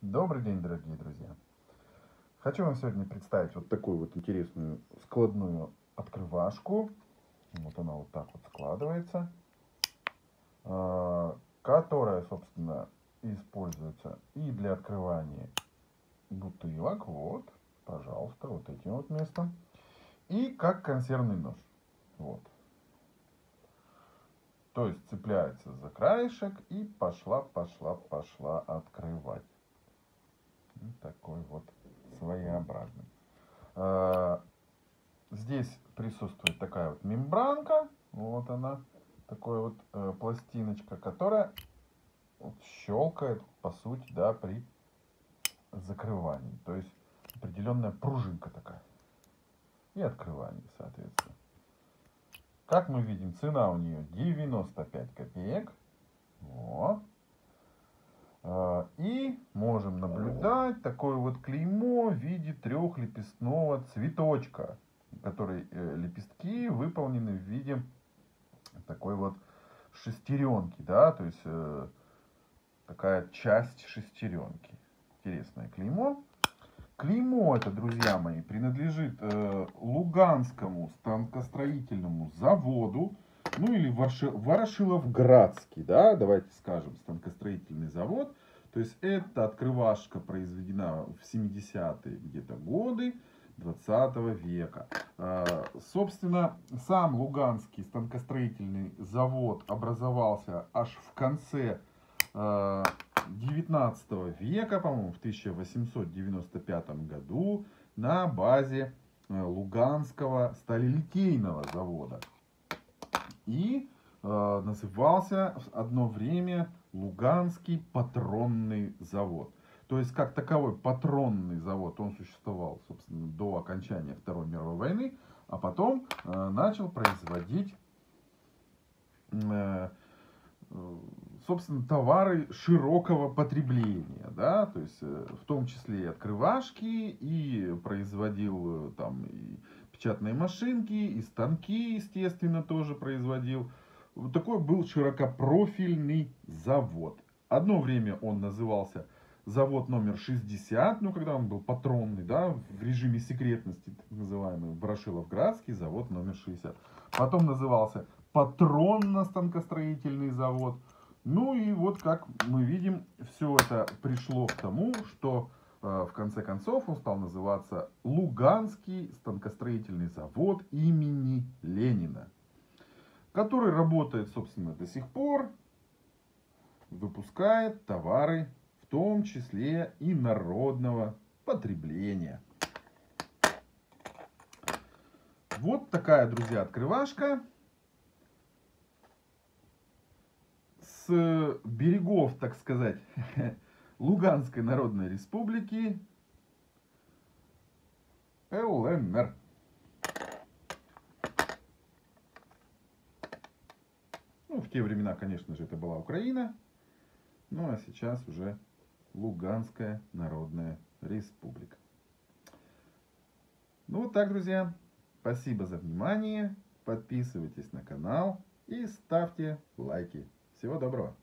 Добрый день, дорогие друзья! Хочу вам сегодня представить вот такую вот интересную складную открывашку. Вот она вот так вот складывается, которая, собственно, используется и для открывания бутылок. Вот, пожалуйста, вот этим вот местом. И как консервный нож. Вот. То есть цепляется за краешек и пошла открывать. Такой вот своеобразный. Здесь присутствует такая вот мембранка. Вот она. Такая вот пластиночка, которая щелкает, по сути, да, при закрывании. То есть определенная пружинка такая. И открывание, соответственно. Как мы видим, цена у нее 95 копеек. Вот. И можем наблюдать такое вот клеймо в виде трехлепестного цветочка, который лепестки выполнены в виде такой вот шестеренки, да, то есть такая часть шестеренки. Интересное клеймо. Клеймо это, друзья мои, принадлежит Луганскому станкостроительному заводу. Ну или Ворошиловградский, да, давайте скажем, станкостроительный завод. То есть эта открывашка произведена в 70-е где-то годы 20 века. Собственно, сам Луганский станкостроительный завод образовался аж в конце 19 века, по-моему, в 1895 году на базе Луганского сталелитейного завода. И назывался одно время Луганский патронный завод. То есть, как таковой патронный завод, он существовал, собственно, до окончания Второй мировой войны. А потом начал производить, собственно, товары широкого потребления. Да? То есть, в том числе и открывашки, и производил там... печатные машинки, и станки, естественно, тоже производил. Вот такой был широкопрофильный завод. Одно время он назывался завод номер 60, ну, когда он был патронный, да, в режиме секретности, так называемый Ворошиловградский завод номер 60. Потом назывался патронно-станкостроительный завод. Ну, и вот, как мы видим, все это пришло к тому, что... в конце концов он стал называться Луганский станкостроительный завод имени Ленина, который работает, собственно, до сих пор, выпускает товары, в том числе и народного потребления. Вот такая, друзья, открывашка. С берегов, так сказать, Луганской Народной Республики, ЛНР. Ну, в те времена, конечно же, это была Украина. Ну, а сейчас уже Луганская Народная Республика. Ну, вот так, друзья. Спасибо за внимание. Подписывайтесь на канал и ставьте лайки. Всего доброго.